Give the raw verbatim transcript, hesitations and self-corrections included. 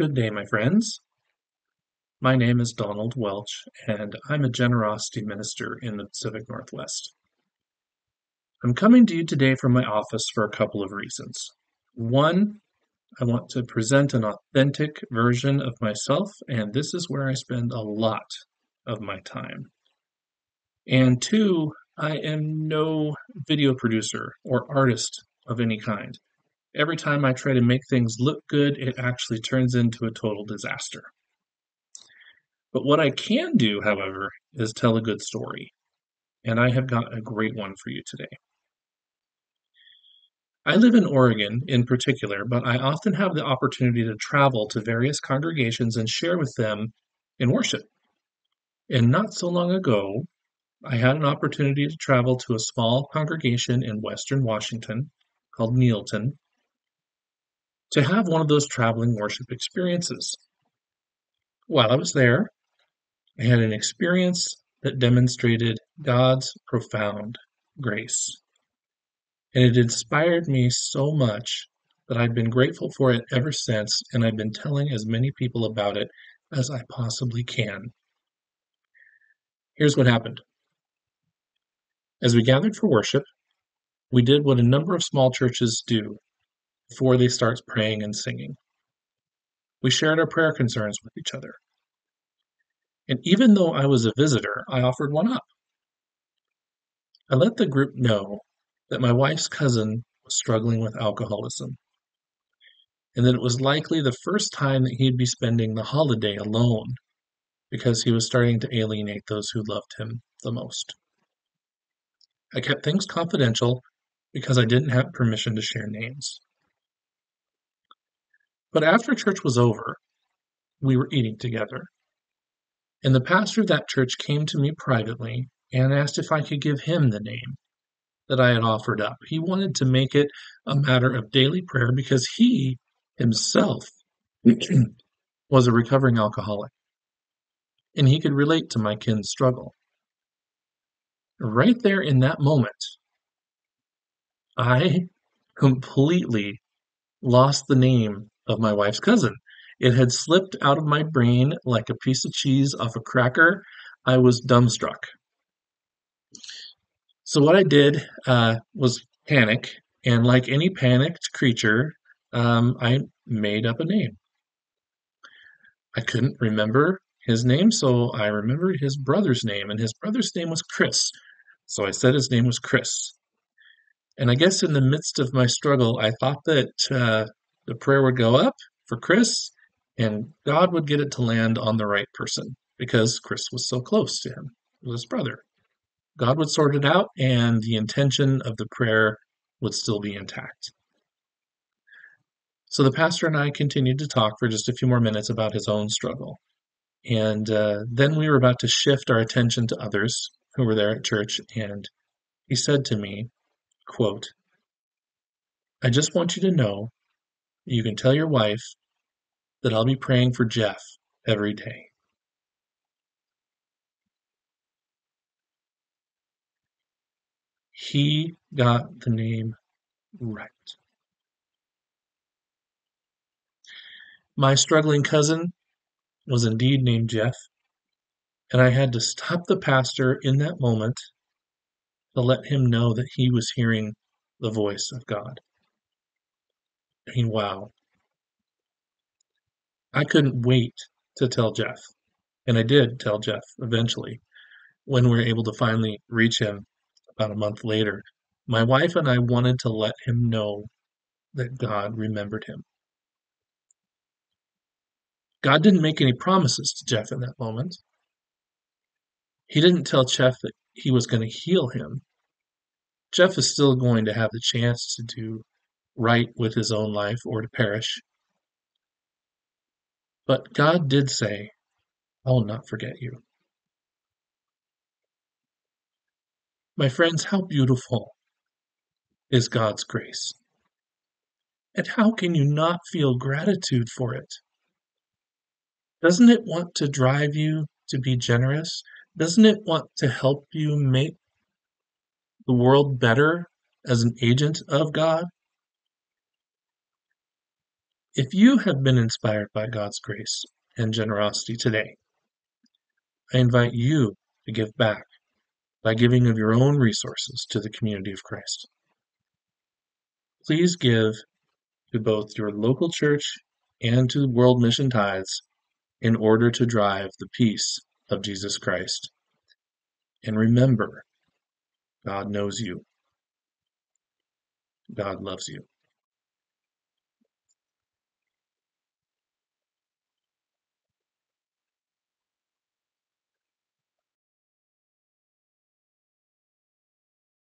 Good day, my friends. My name is Donald Welch, and I'm a generosity minister in the Pacific Northwest. I'm coming to you today from my office for a couple of reasons. One, I want to present an authentic version of myself, and this is where I spend a lot of my time. And two, I am no video producer or artist of any kind. Every time I try to make things look good, it actually turns into a total disaster. But what I can do, however, is tell a good story. And I have got a great one for you today. I live in Oregon in particular, but I often have the opportunity to travel to various congregations and share with them in worship. And not so long ago, I had an opportunity to travel to a small congregation in Western Washington called Neilton to have one of those traveling worship experiences. While I was there, I had an experience that demonstrated God's profound grace. And it inspired me so much that I've been grateful for it ever since, and I've been telling as many people about it as I possibly can. Here's what happened. As we gathered for worship, we did what a number of small churches do before they start praying and singing. We shared our prayer concerns with each other. And even though I was a visitor, I offered one up. I let the group know that my wife's cousin was struggling with alcoholism, and that it was likely the first time that he'd be spending the holiday alone because he was starting to alienate those who loved him the most. I kept things confidential because I didn't have permission to share names. But after church was over, we were eating together. And the pastor of that church came to me privately and asked if I could give him the name that I had offered up. He wanted to make it a matter of daily prayer because he himself was a recovering alcoholic, and he could relate to my kin's struggle. Right there in that moment, I completely lost the name of my wife's cousin. It had slipped out of my brain like a piece of cheese off a cracker. I was dumbstruck. So what I did uh, was panic, and like any panicked creature, um, I made up a name. I couldn't remember his name, so I remembered his brother's name, and his brother's name was Chris. So I said his name was Chris. And I guess in the midst of my struggle, I thought that uh, the prayer would go up for Chris, and God would get it to land on the right person because Chris was so close to him, with his brother. God would sort it out, and the intention of the prayer would still be intact. So the pastor and I continued to talk for just a few more minutes about his own struggle. And uh, then we were about to shift our attention to others who were there at church, and he said to me, quote, "I just want you to know you can tell your wife that I'll be praying for Jeff every day." He got the name right. My struggling cousin was indeed named Jeff, and I had to stop the pastor in that moment to let him know that he was hearing the voice of God. I mean, wow. I couldn't wait to tell Jeff, and I did tell Jeff eventually when we were able to finally reach him about a month later. My wife and I wanted to let him know that God remembered him. God didn't make any promises to Jeff in that moment. He didn't tell Jeff that he was going to heal him. Jeff is still going to have the chance to do right with his own life or to perish. But God did say, "I will not forget you." My friends, how beautiful is God's grace? And how can you not feel gratitude for it? Doesn't it want to drive you to be generous? Doesn't it want to help you make the world better as an agent of God? If you have been inspired by God's grace and generosity today, I invite you to give back by giving of your own resources to the Community of Christ. Please give to both your local church and to world mission tithes in order to drive the peace of Jesus Christ. And remember, God knows you. God loves you.